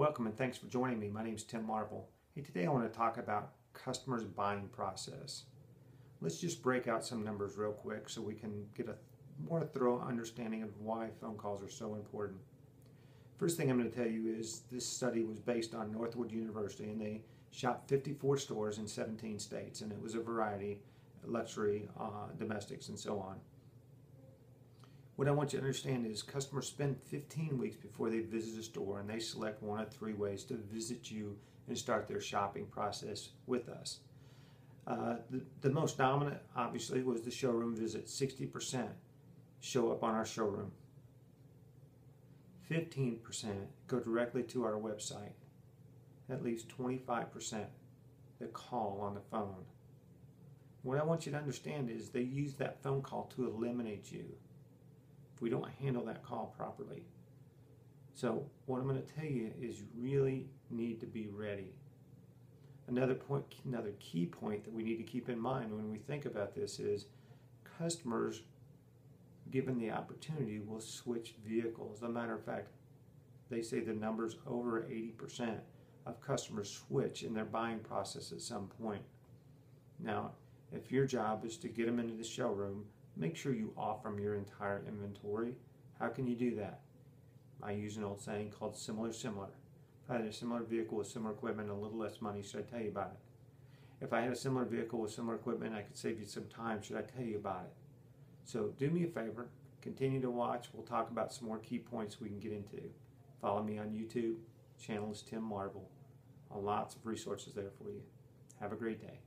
Welcome and thanks for joining me. My name is Tim Marvel. Hey, today I want to talk about customers' buying process. Let's just break out some numbers real quick so we can get a more thorough understanding of why phone calls are so important. First thing I'm going to tell you is this study was based on Northwood University, and they shopped 54 stores in 17 states, and it was a variety, luxury, domestics, and so on. What I want you to understand is customers spend 15 weeks before they visit a store, and they select one of three ways to visit you and start their shopping process with us. The most dominant, obviously, was the showroom visit. 60% show up on our showroom. 15% go directly to our website. That leaves 25% that call on the phone. What I want you to understand is they use that phone call to eliminate you. We don't handle that call properly. So what I'm going to tell you is you really need to be ready. Another key point that we need to keep in mind when we think about this is customers, given the opportunity, will switch vehicles. As a matter of fact, they say the numbers over 80% of customers switch in their buying process at some point. Now, if your job is to get them into the showroom, make sure you offer them your entire inventory. How can you do that? I use an old saying called similar. If I had a similar vehicle with similar equipment and a little less money, should I tell you about it? If I had a similar vehicle with similar equipment, I could save you some time, should I tell you about it? So do me a favor, continue to watch. We'll talk about some more key points we can get into. Follow me on YouTube, channel is Tim Marvel. Lots of resources there for you. Have a great day.